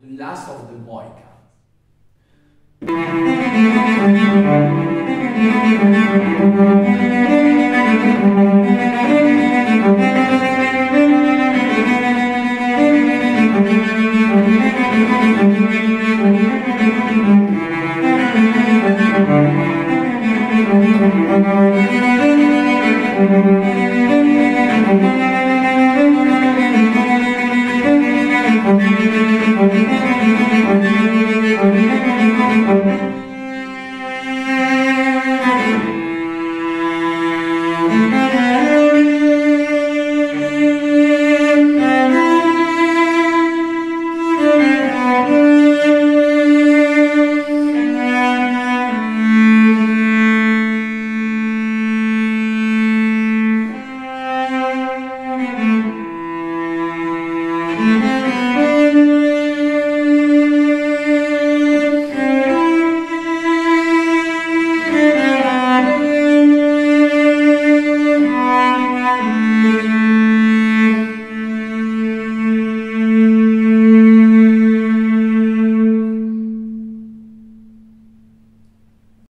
The Last of the Mohicans.